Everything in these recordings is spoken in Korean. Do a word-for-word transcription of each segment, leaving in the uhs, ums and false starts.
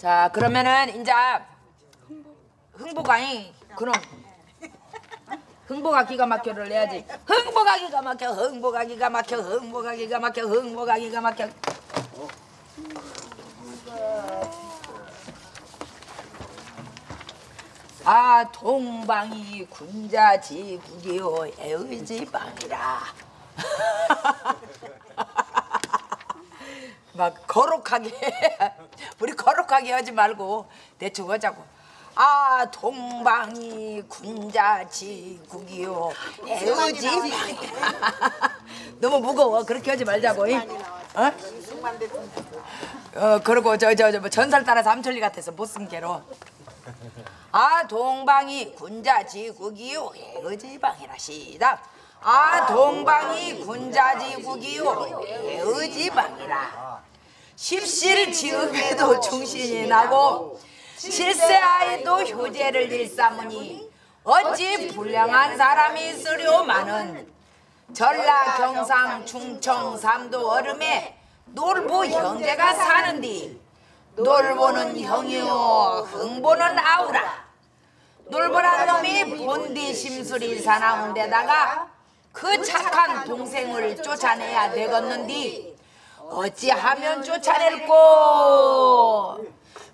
자, 그러면은 이제 흥보가잉 그럼 흥보가 기가 막혀를 내야지. 흥보가 기가 막혀, 흥보가 기가 막혀, 흥보가 기가 막혀, 흥보가 기가 막혀. 아, 동방이 군자지국이요 애의지방이라. 막 거룩하게 우리 거룩하게 하지 말고 대충 하자고. 아, 동방이 군자지국이요 애의지방이라. 너무 무거워. 그렇게 하지 말자고. 어? 어, 그리고 저 저 저 전설 따라서 암천리 같아서 못 쓴 게로. 아, 동방이 군자지국이요 애의지방이라. 시작. 아, 동방이 군자지국이요 애의지방이라. 십실지음에도 중신이 나고 칠세아에도 효제를 일삼으니 어찌 불량한 사람이 있으려마는. 전라 경상 충청 삼도 얼음에 놀보 형제가 사는디 놀보는 형이요 흥보는 아우라. 놀보란 놈이 본디 심술이 사나운데다가 그 착한 동생을 쫓아내야 되겠는디 어찌하면 쫓아낼꼬.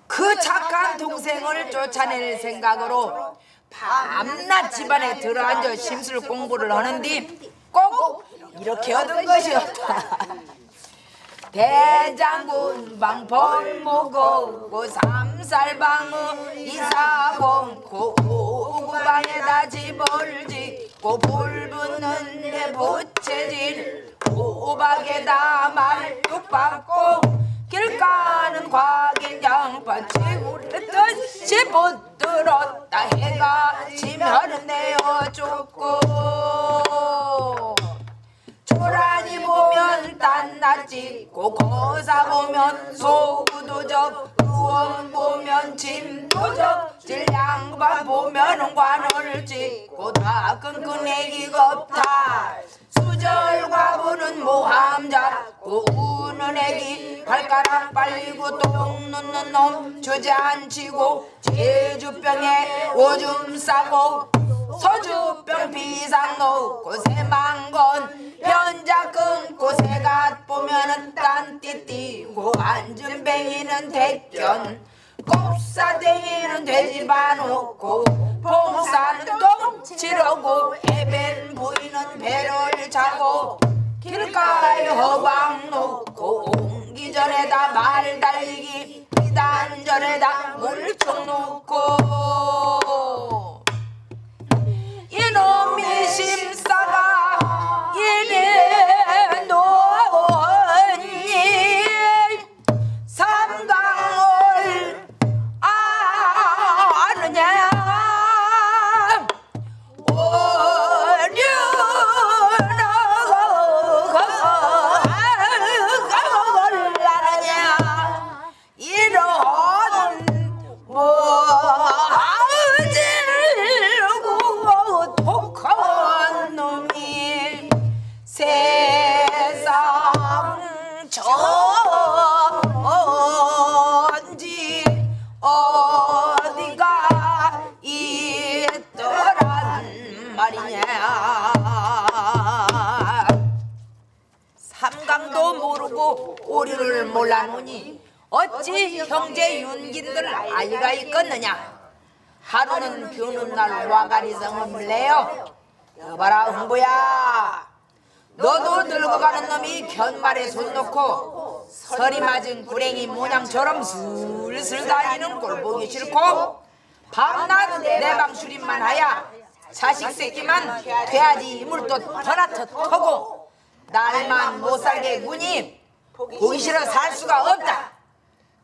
그 착한 동생을 쫓아낼 생각으로 밤낮 집안에 들어앉아 심술 공부를 하는디 꼭 이렇게 얻은 것이었다. 대장군 방범모고 삼살방어 이사봉 고구방에다 집을 짓고 불붙는 내 보채질 호박에다 말뚝 박고 길가는 과긴 양파 치우듯이 붙들었다. 해가 지면은 내어 죽고 초라니 보면 딴나 찍고 고사 보면 소구도 적 의원 보면 짐도 적 질양반 보면 관을 찍고 다 끈끈해기 겁탈 수절과부는 모함 잡고 우는 애기 발가락 빨리고 똥 놓는 놈 주저앉히고 제주병에 오줌 싸고 소주병 비상 놓고 새망건 편자 끊고 새갓 보면은 딴띠 띠고 앉은 뱅이는 대견 곱사댕이는 돼지 반놓고 봉사는 똥치러고 에벤 부인은 배를 차고 길가에 허방 놓고 옹기전에다 말 달리기 이단전에다 물총 놓고 이놈이 심사가 이래 놓으니 삼강을 아느냐 오류를 몰라노니 어찌 형제 윤기들 아이가 있겠느냐. 하루는 비오는 날 와가리성을 내요. 여봐라 흥보야, 너도 늙어가는 놈이 견말에 손 놓고 서리 맞은 구랭이 모양처럼 슬슬 다니는 꼴 보기 싫고 밤낮 내 방출입만 하야 자식 새끼만 돼야지 이물도 터나터 터고 날만 못살게 군이 보기 싫어 살 수가 없다.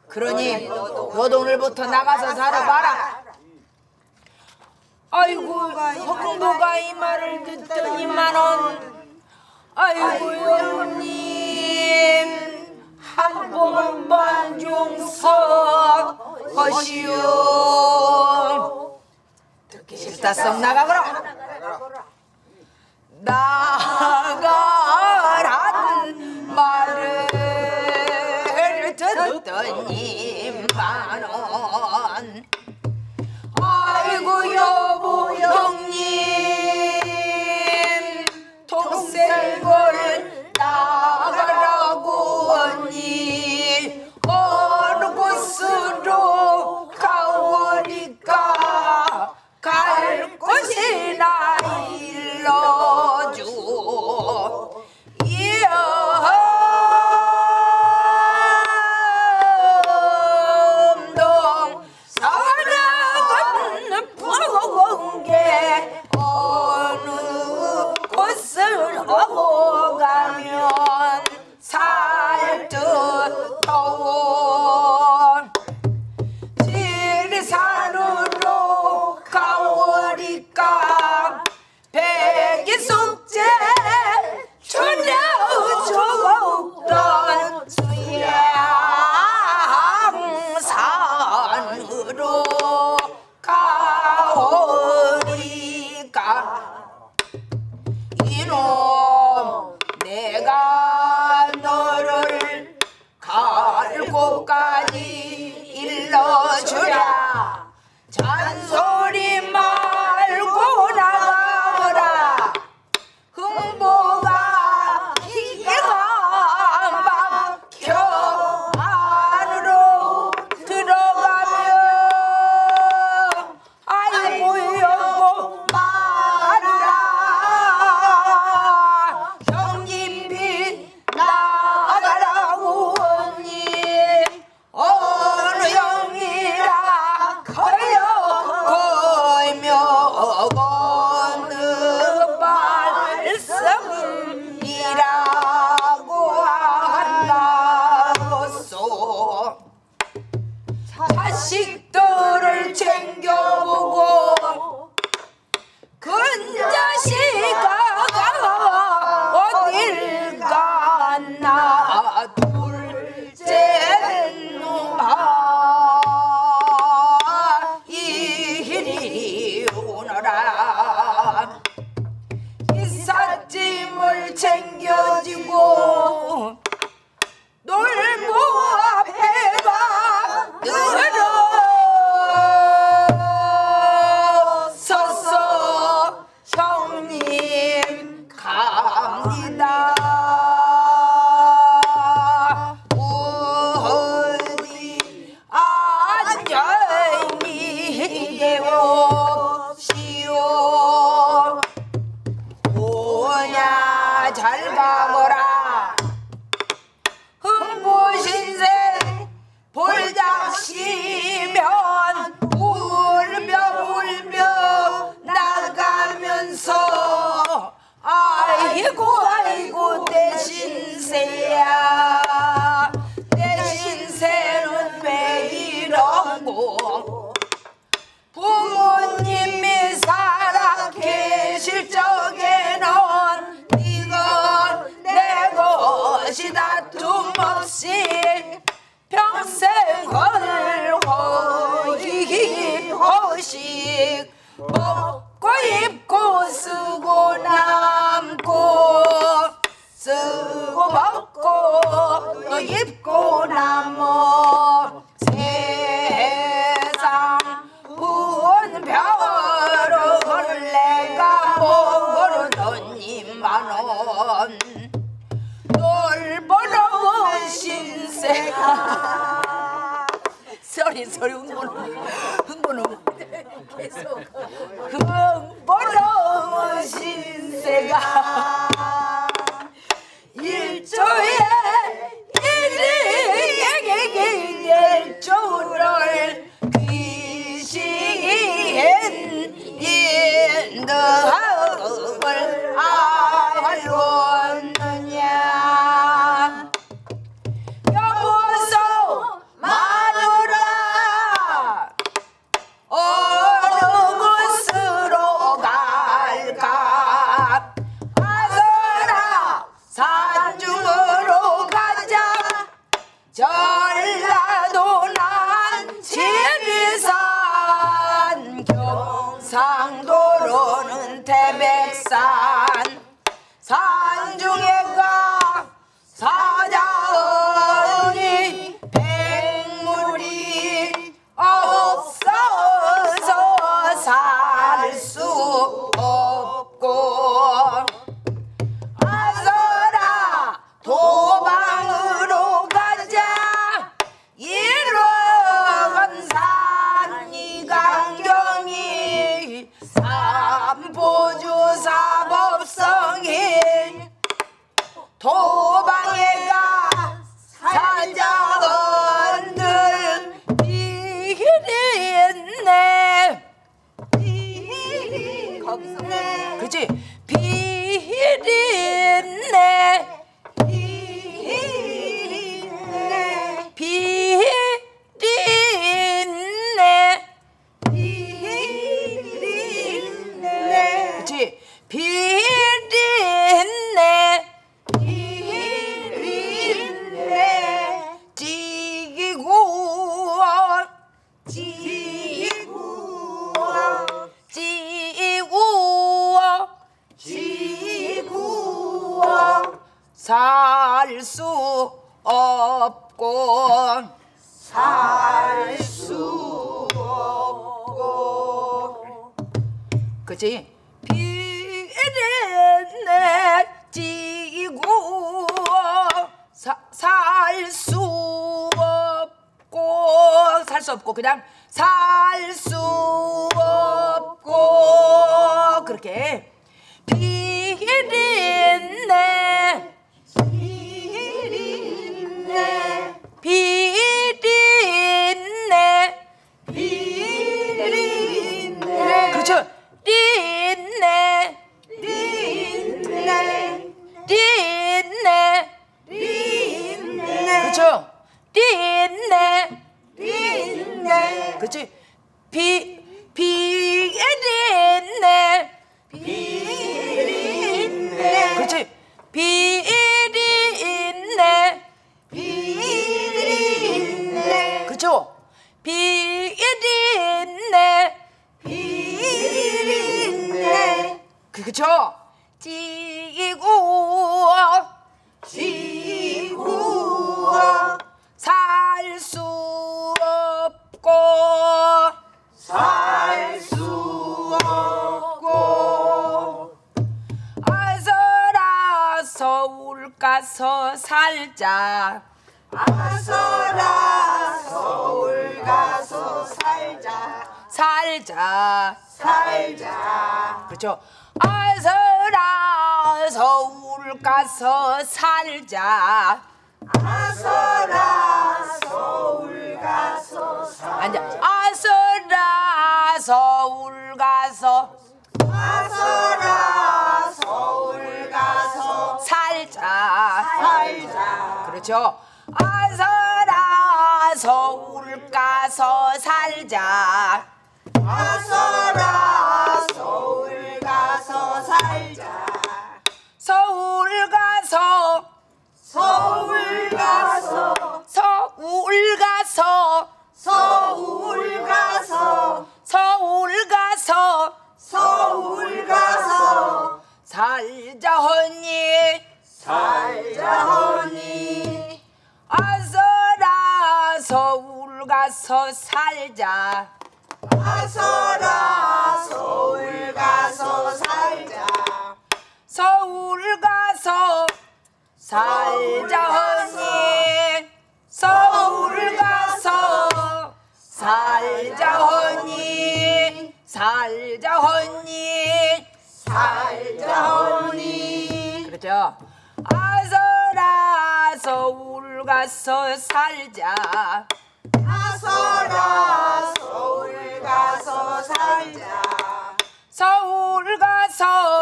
그러니 너도 오늘부터 나가서 살아봐라. 아이고, 흥보가 이 말을 듣더니만은 아이고 형님 한번 반종석 거시오. 듣기 싫다 썩 나가거라. 나가란 말을 듣더니만은 이 소리 흥보는 흥보는 계속 흥보로 신세가 일조에 일리에게 일조를 귀신 인덕을 아활로느냐 여보소 마누라 어느 곳으로 갈까 아서라 산중으로 가자 전라도 난 지리산 경상도로는 태백산 산중에 가 사자으니 백물이 없어서 살 수 없고 아서라 도방으로 가자 이런 산이 강경이 삼보주사법성이 도방에 가 사자원들 비리했네 비리했네 그치? 비리했네 비리했네 비리했네 비리했네 그치? 비리했네 살 수 없고 살 수 없고 그치? 비리네 지고 살 수 없고 살 수 없고 그냥 살 수 없고 그렇게 비리네 비린내 비린내 비린내 그렇죠 린내 린내 린내 린내 그렇죠 린내 린내 그렇지 비 비린내 비린내 그렇지 비린내 비린내 그쵸? 비린내 비린내 그쵸? 지고 지고 살 수 없고 살 수 없고 아서라 서울 가서 살자 아서라 서울 가서 살자 살자 살자 그렇죠 아서라 서울 가서 살자 아서라 서울 가서 살자 아서라 서울 가서 아서라 서울 가서 살자 살자 그렇죠 아서라 서울 가서 살자 아서라 서울 가서 살자 서울 가서 서울 가서 서울 가서 서울 가서 서울 가서 서울 가서 살자 허니 살자 허니 아서라 서울 가서 살자 아서라 서울 가서 살자 서울 가서 살자 허니 서울 가서 오니 살다 오니 그렇죠? 아서라 서울 가서 살자 아서라 서울 가서 살자 서울 가서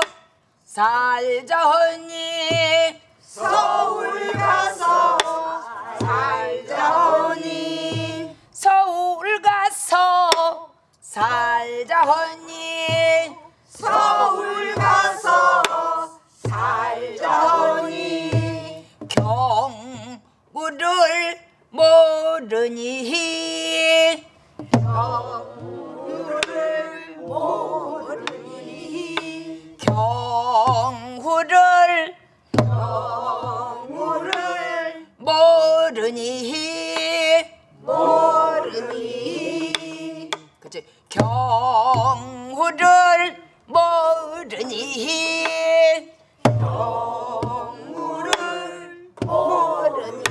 살자 오니 서울 가서 살자 오니 서울 가서 살자 허니 서울 가서 살자 허니 경우를 모르니 경우를 모르니 경우를 경우를 모르니 모르니 경우를 모르니 경우를 모르니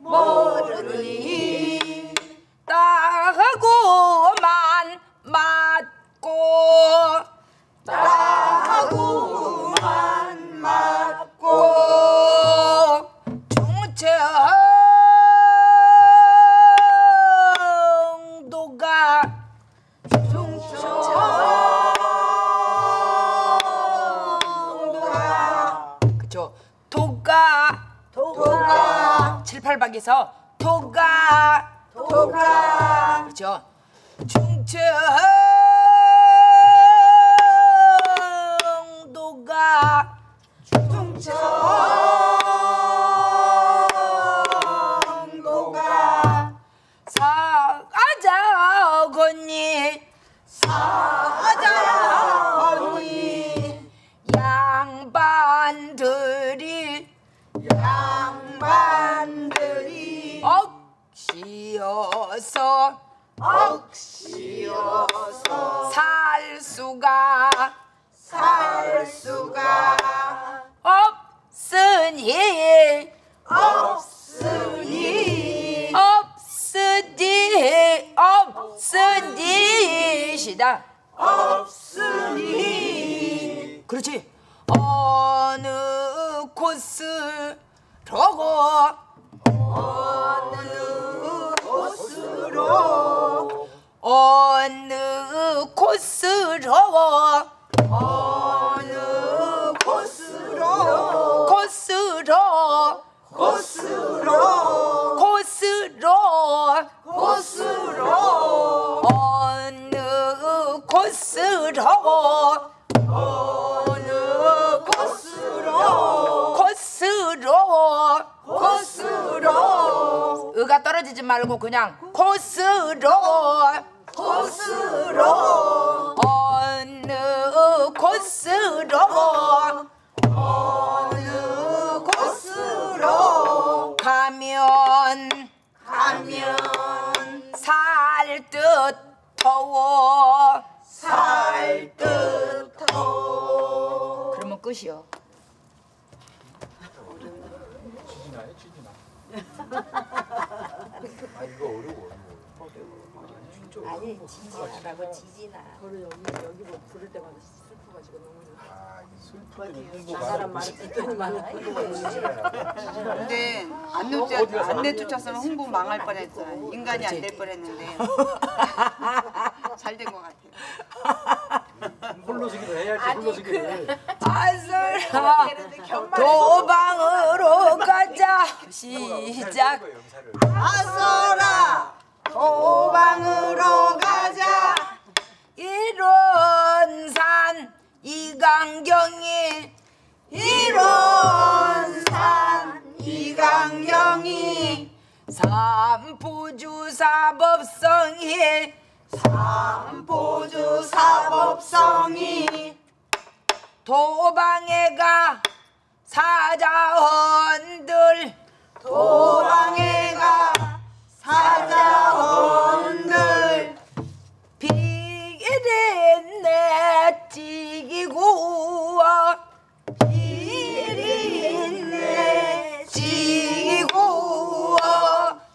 모르니 모르니 따하고만 맞고 따하고만 맞고 중천 팔박에서 도가 도가 그렇죠. 충청도가 충청도가 사자 어머니 사자 어머니 양반들이 양반 억시어서 억시어서 살 수가 살 수가 없으니 없으니 없으니 없으니 시다 없으니 그렇지 어느 곳으로 어느 곳으로 어느 곳으로 어느 곳으로 곳으로 곳으로 곳으로 곳으로 어느 곳으로 어느 곳으로 곳으로 코스로 으가 떨어지지 말고 그냥 코스로 코스로 어느 코스로 어느 코스로 가면 가면 살 듯 더워 살 듯 더워 그러면 끝이요. 아 이거 어려워. 아니 지진하라고 지진아. 그리고 여기 여기 뭐 부를 때마다 슬퍼가지고 너무. 아 슬퍼. 나 사람 많이 듣더니만. 근데 안 내쫓 안 내쫓았으면 흥보 망할 뻔했어. 인간이 안 될 뻔했는데 잘 된 것 같아. 홀로서기도 해야지 홀로서기도 아슬아 도방으로 가자 시작 아슬아 도방으로 가자 일원산 이강경이 일원산 이강경이 삼포주사법성이 삼포주 사법성이 도방에가 사자헌들 도방에가 사자헌들 비리 내지기고 비리 내지기고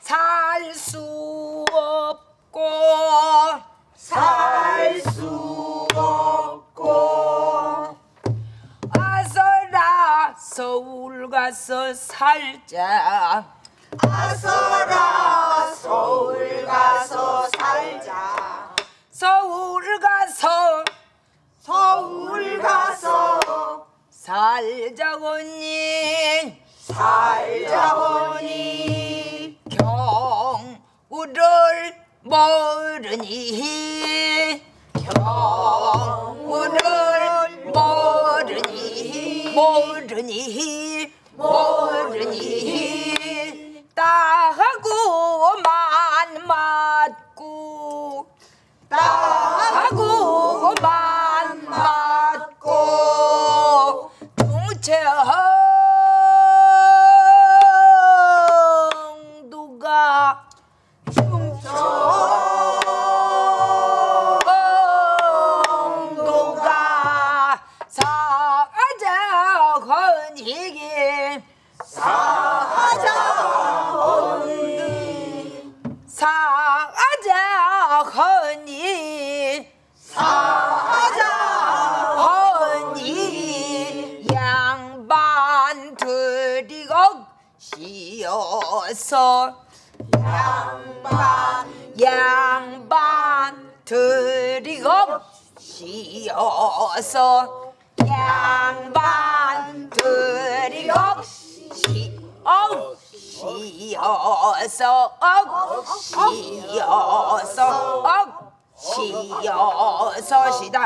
살 수 없고 가서 살자. 아서라 서울 가서 살자. 서울 가서 서울 가서 살자오니 살자오니 경우를 모르니 경우를 모르니 모르니 모르니 따하고만 맞고 따하고만 맞고 충청도가 충청도가 사자헌이긴 사자헌이 사자헌이 사자헌이 양반들이 씌어서 양반 양반들이 씌어서 양반들이 씌어서 씌어서 씌어서 씌어서 시다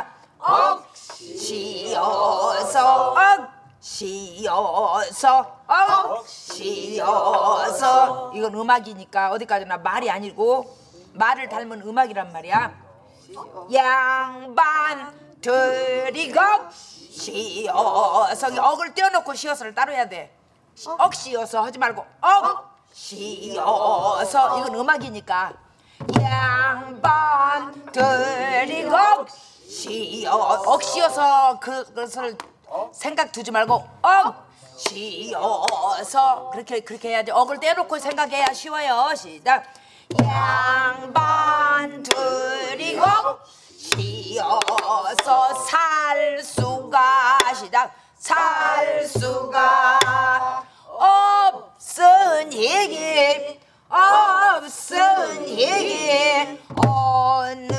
씌어서 씌어서 씌어서. 이건 음악이니까 어디까지나 말이 아니고 말을 닮은 음악이란 말이야. 양반들이 씌어서. 억을 떼어놓고 씌어서를 따로 해야 돼. 억 씌어서 하지 말고 억 씌어서. 이건 음악이니까. 양반들이 씌어서. 억 씌어서 그것을 생각 두지 말고 억 씌어서 그렇게 그렇게 해야지. 억을 떼놓고 생각해야 쉬워요. 시작. 양반들이 억 씌어서 살 수가 시작. 살 수가 없으니 없으니 어느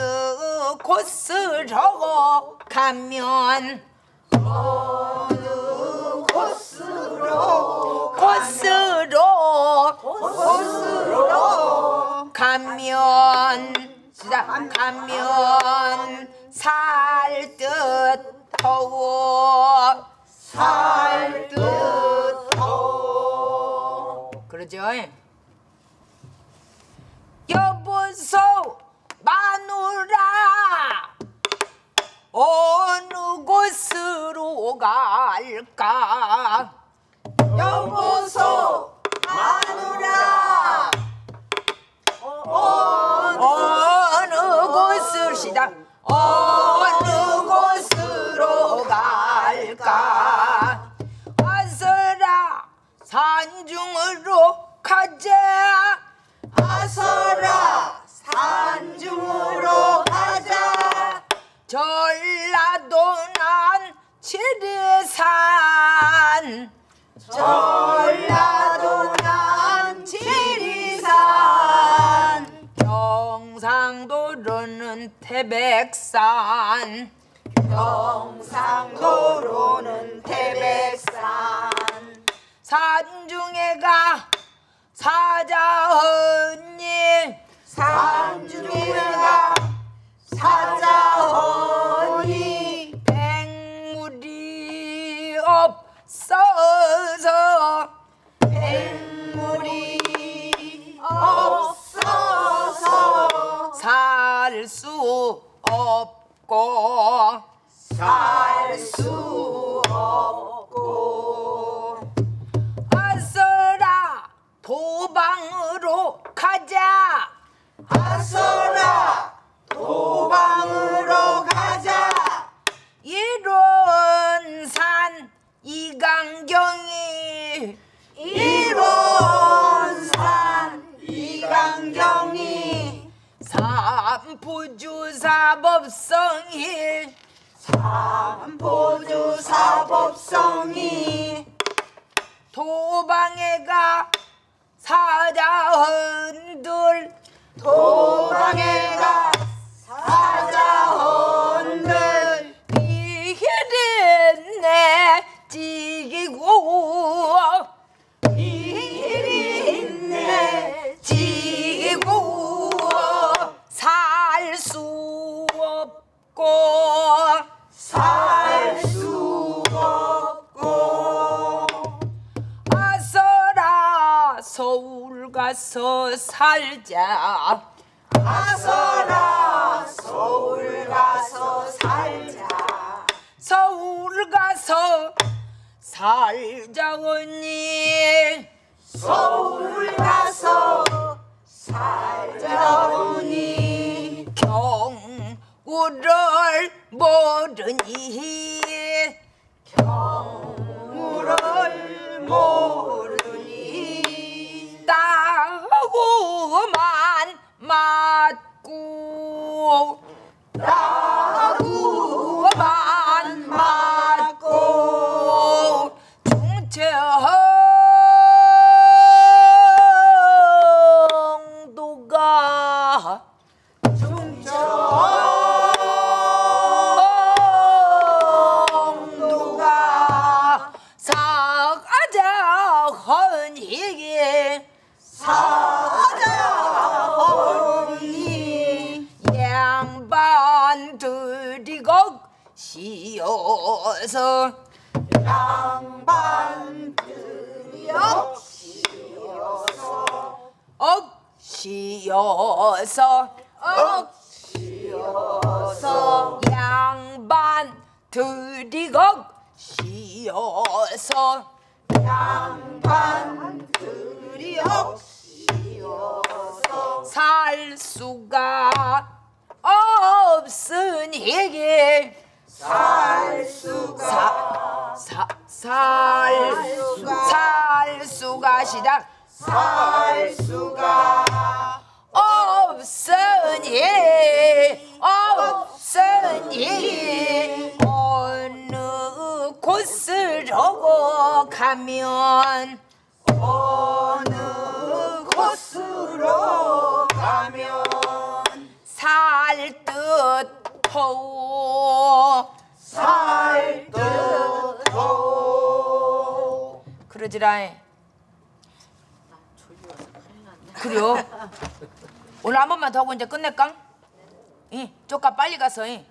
곳으로 가면 어느 곳으로 곳으로 곳으로 가면 시작. 가면 살 듯 더워 살 듯 더워. 그러죠? 여보소 마누라 어느 곳으로 갈까? 여보소 마누라 어느, 어느 곳으로 시작. 어느 곳으로 갈까? 아서라 산중으로 가자. 아서라 산중으로 가자. 전라도 난 지리산 전라도 난 지리산 경상도로는 태백산 경상도로는 태백산 산중에 가 사자헌이 산중에 가 사자헌이 백물이 없어서 백물이 없어서 살 수 없고 살 수 없고 아서라 도방으로 가자. 아서라 도방으로 가자. 이론산 이강경이 이론산 이강경이 삼포주사법성이 삼포주사법성이 도방에가 사자 흔들 도방에가 사자 흔들 이히린 내 지기고 이히린 내 지기고 살 수 없고 살 수 없고 아서라 서울 가서 살자 아서라 서울 가서 살자 서울 가서 살자 언니 서울 가서 살자 언니 경우를 모르니 경우를 모르니 따구만 맞고 따구만 맞고 충청도가 충청도가 사자 헌이게 사자 헌이 양반들이 곡시어서 양반들이 억시여서 억시여서 억시여서 양반들이 억시여서 양반들이 억시여서 살 수가 없으니게 살 수가 사, 살, 살 수가 시작 살 수가 없으니 없으니 어느 곳으로 가면 어느 곳으로 가면 살 듯 더워 살 듯 더워 그러지라잉 그래요 오늘 한 번만 더 하고 이제 끝낼까? 응 조카 빨리 가서 이.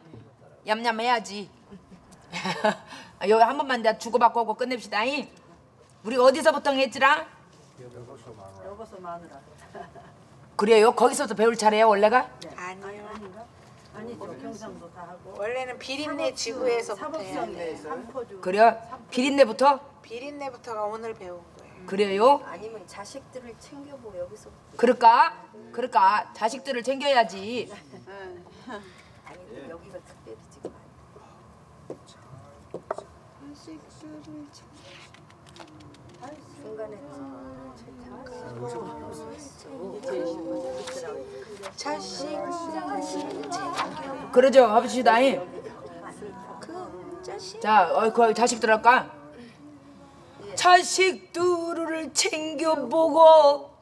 얌얌 해야지 여기 한 번만 더 주고받고 하고 끝냅시다 이. 우리 어디서 보통 했지라? 여기서 마누라 여기서 마누라 그래요? 거기서부터 배울 차례예요 원래가? 네. 아니요 아니죠. 경상도 다 하고. 원래는 비린내 지구에서 사법시험에서. 그래요? 비린내부터? 비린내부터가 오늘 배운 거예요. 음. 그래요? 아니면 자식들을 챙겨보고 여기서. 그럴까? 음. 그럴까? 자식들을 챙겨야지. 음. 아니 여기가 특별히 지금. 자식들을 챙겨. 중간에. 자식 그러죠 합시다잉 자 어, 그 자식들 할까 자식들을 챙겨보고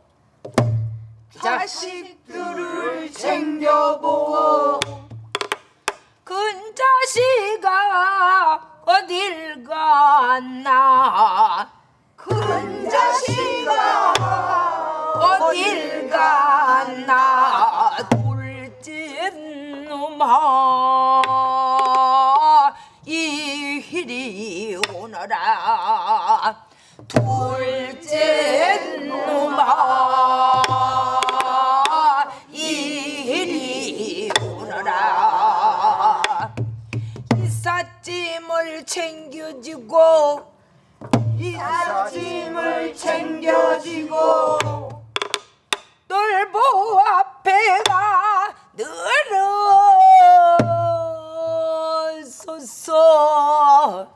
자식들을 챙겨보고 근자식아 어딜 갔나 근자식아 어딜 갔나 굴진 놈아 이리 오너라 둘째 놈아 이리 오너라 이삿짐을 챙겨주고 이삿짐을 챙겨지고 놀보 앞에가 늘어섰어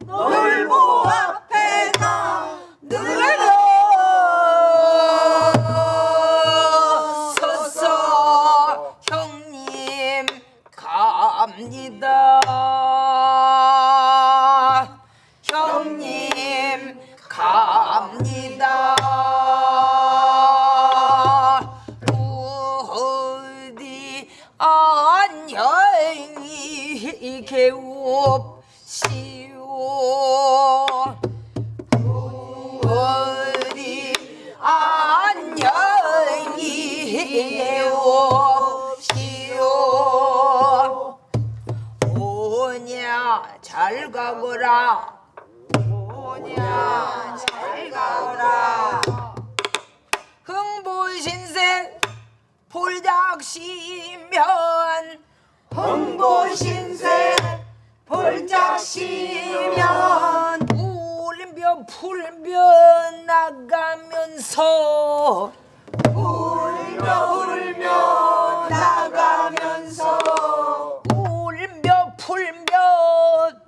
놀보 앞에가 늘어섰어 형님 갑니다 형님 가 이게 없시오 어디 안녕히 옵시오 오냐 잘 가거라 오냐 잘 가거라 흥보신생 볼짝시면 흥보신세 볼짝시면 울면 풀며 나가면서 울며 울며 나가면서 울며 풀며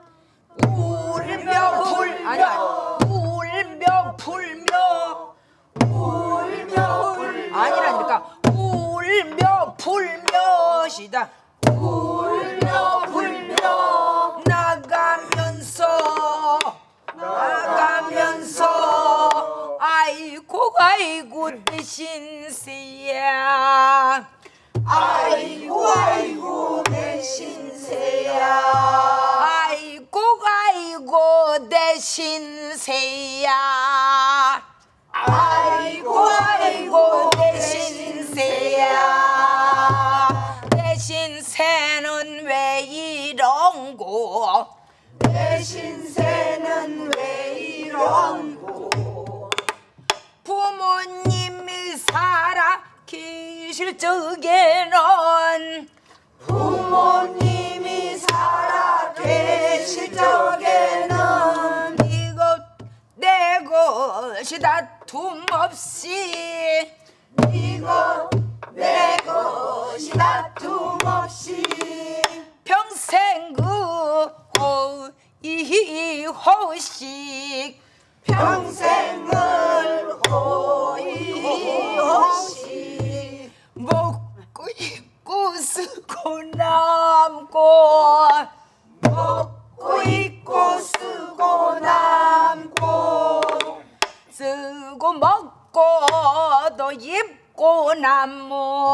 울며 풀며 울며 풀며 울며 울며 아니라니까 울며 풀며 시다 울며 불며 나가면서 나가면서 아이고 아이고 대신세야 아이고 아이고 대신세야 아이고 아이고 대신세야 아이고 아이고 대신세야 대신세는 왜 이런고 대신세는 왜 이런고 부모님이 살아 계실 적에는 부모님이 살아 계실 적에는 이것 내 것이 다툼 없이 이것 내 것이 다툼 없이 평생 그 호의호식 평생을 호의호식 먹고 입고 쓰고 남고 먹고 입고 쓰고 남고 쓰고 먹고 또 입고 쓰고 남고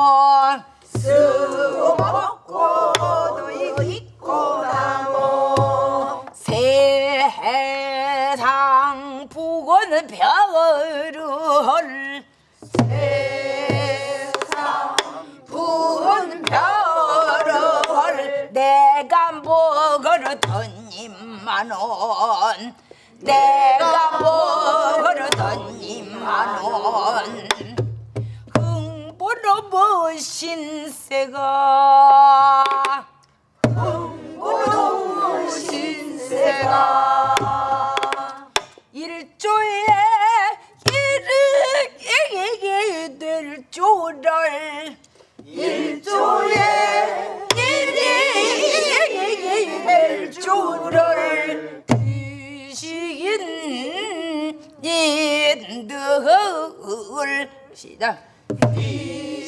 쓰고 먹고도 입고 남고 세상 보고는 별을 세상 보고는 별을 내가 먹으러 던님만원 내가 먹으러 던님만원 신세가 흥보로 신세가 일조에 일으키게 될 줄을 일조에 일으키게 될 줄을 드시긴 인들 시작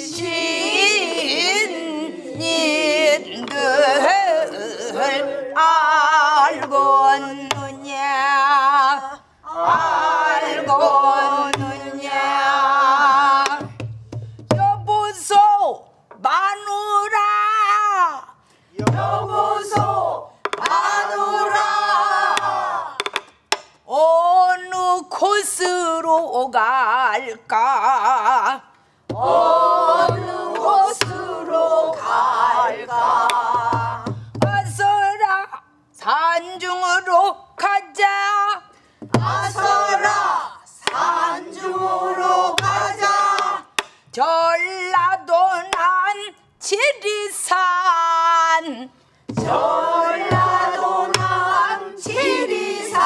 신인들 알고느냐 알고느냐 여보소 마누라 여보소 마누라 어느 곳으로 갈까 어느 곳으로 갈까 아서라 산중으로 가자 아서라 산중으로 가자 전라도 난 지리산 전라도 난 지리산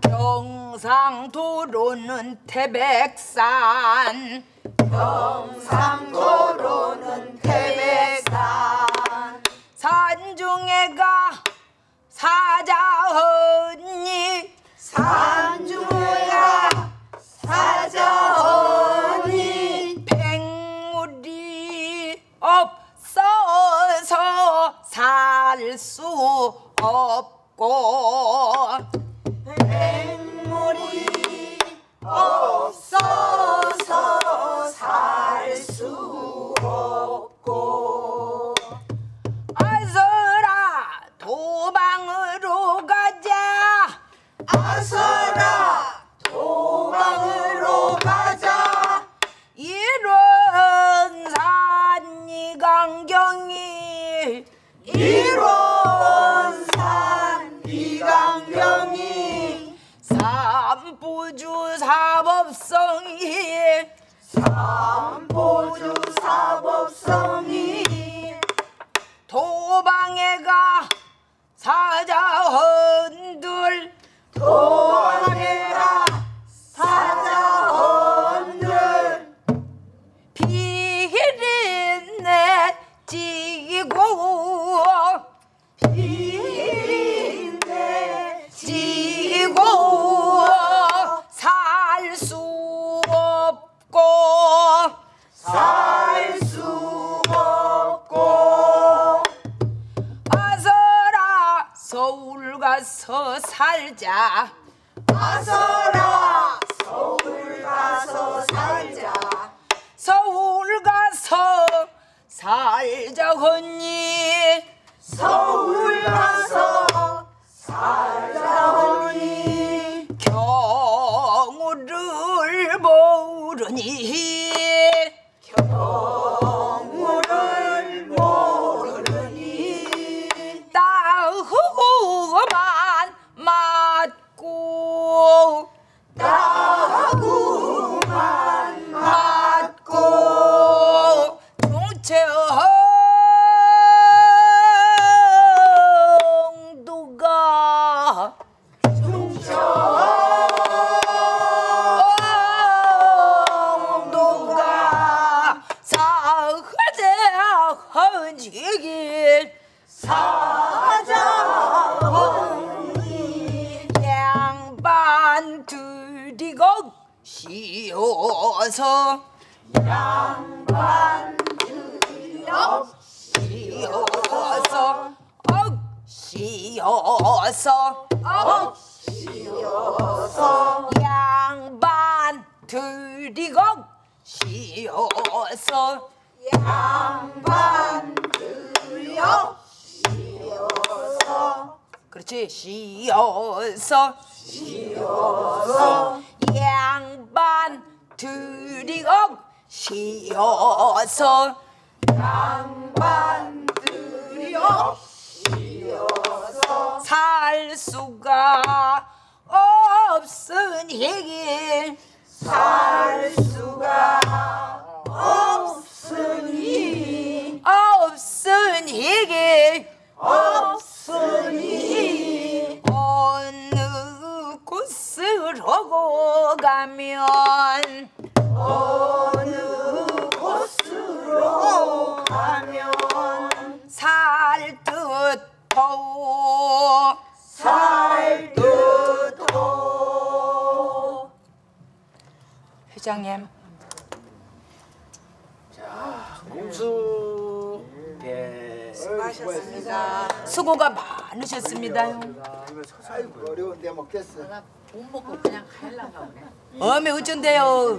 경상도로는 태백산 경상도로는 태백산 산중에 가 사자언니 산중에 가 사자언니 백물이 없어서 살 수 없고 백물이 없어서 살 수 없고 아서라 일원산 이강경이 삼보주 사법성이 삼보주 사법성이 도방해가 사자헌들 도방해가 사자헌들 비린내 지고 비린내 지고 살 수 없고 살 수 없고 와서라 서울 가서 살자 와서라 서울 가서 살자 서울 가서 살자 언니 서울 가서 살자 언니 경우를 모르니 경우를 모르니 따후만 맞고 따후만 맞고 정체 사자헌이 양반 들이고 쉬어서 양반 들이고 쉬어서 억 쉬어서 억 쉬어서 양반 들이고 쉬어서 양반 들이고 쉬어서 그렇지 쉬어서 쉬어서 양반 들이고 쉬어서 양반 들이고 쉬어서 살 수가 없으니 살 수가 없으니 없으니 없으니 어느 곳으로 가면 어느 곳으로 가면 살 듯 더워 살 듯 더워 회장님 공수 네. 수고하셨습니다. 수고가 많으셨습니다요. 어려운데 먹겠어. 못 먹고 그냥 가려고 하네. 어메 어쩐데요.